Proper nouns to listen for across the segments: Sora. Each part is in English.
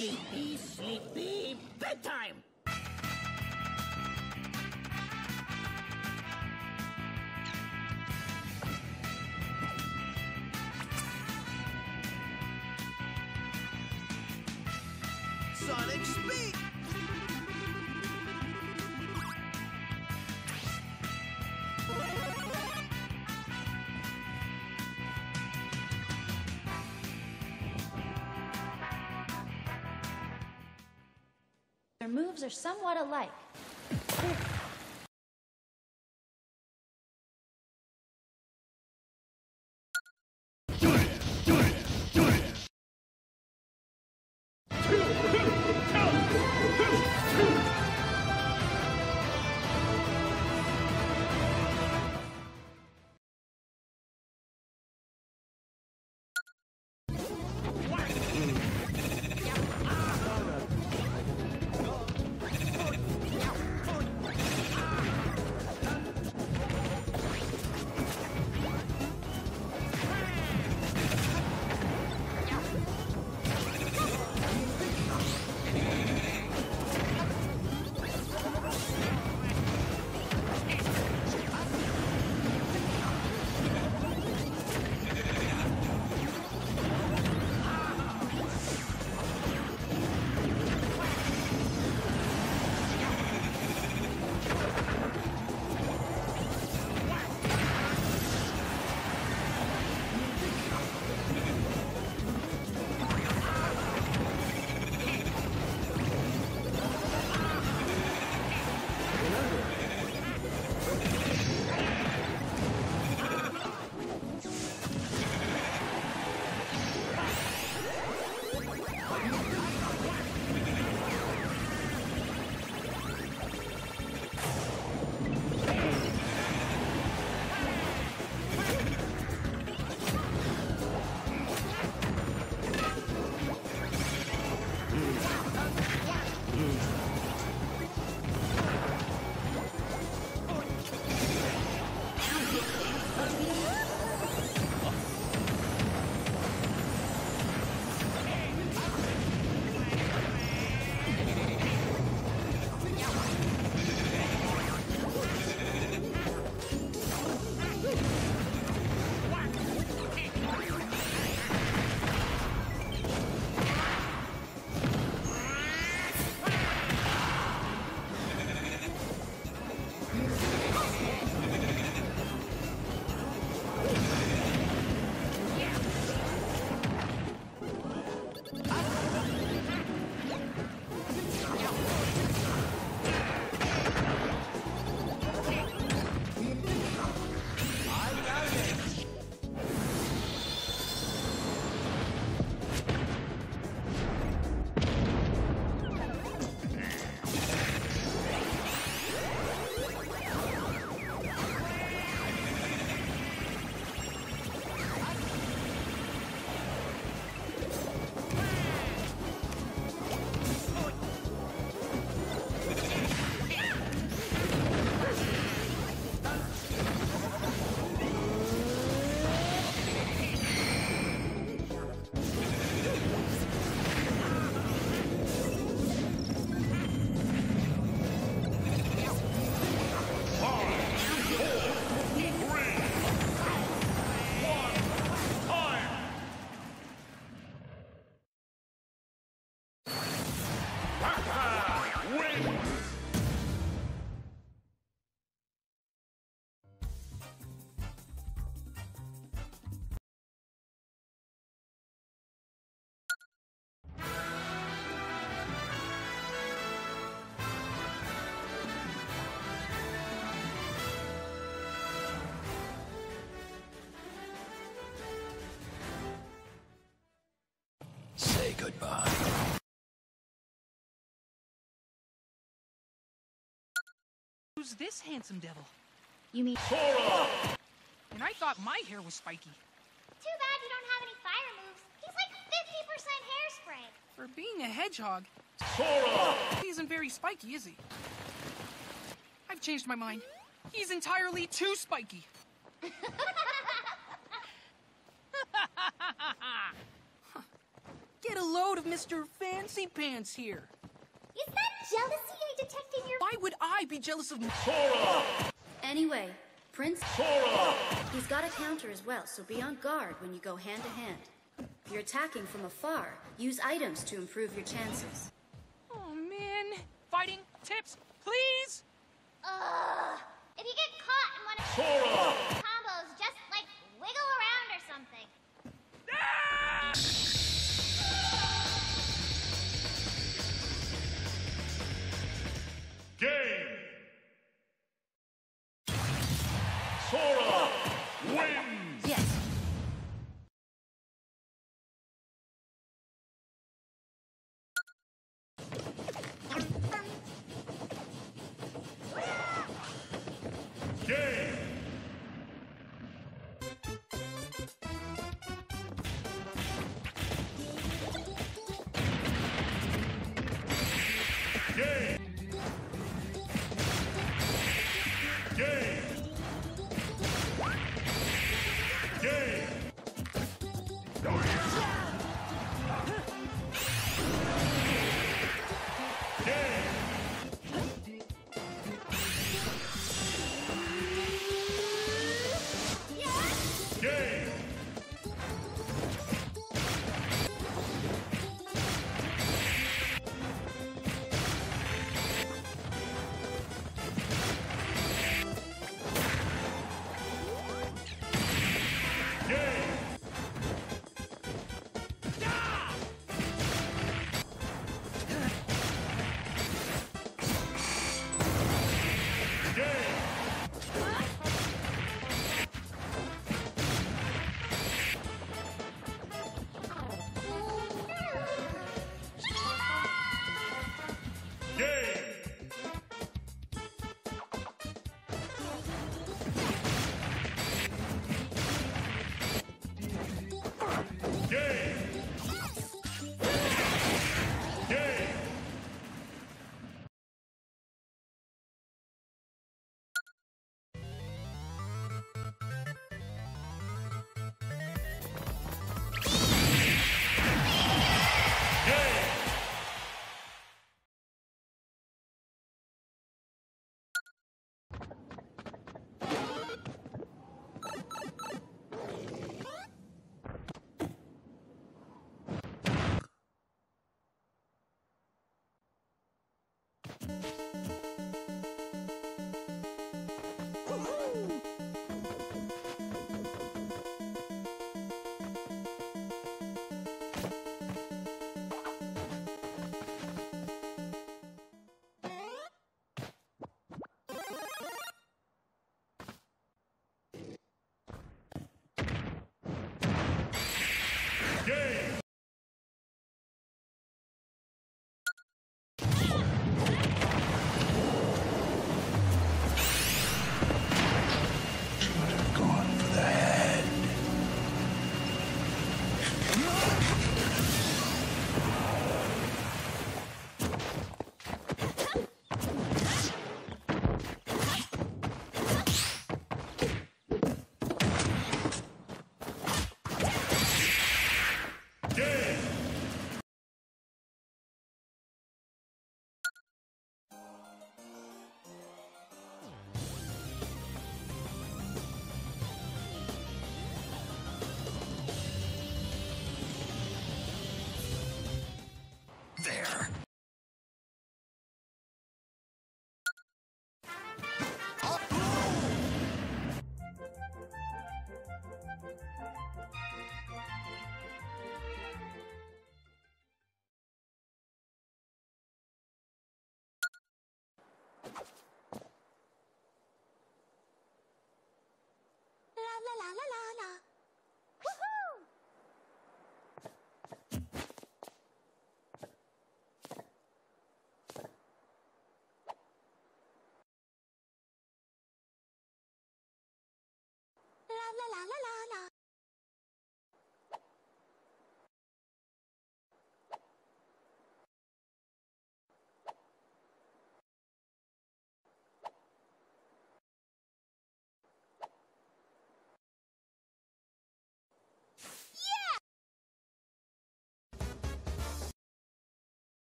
Sleepy, sleepy bedtime! Sonic speed! Their moves are somewhat alike. Goodbye. Who's this handsome devil? You mean Sora? And I thought my hair was spiky. Too bad you don't have any fire moves. He's like 50% hairspray. For being a hedgehog, Sora! He isn't very spiky, is he? I've changed my mind. He's entirely too spiky. Get a load of Mr. Fancy Pants here. Is that jealousy I detect in your... Why would I be jealous of... Sora! Anyway, Prince... Sora! He's got a counter as well, so be on guard when you go hand to hand. If you're attacking from afar, use items to improve your chances. Oh, man. Fighting tips, please! If you get caught in one of... Sora! ...combos, just, like, wiggle around or something. Ah! Game! Sora wins! Yes. Game! Game! La la la la la. Woohoo! La la la la la la.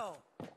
go.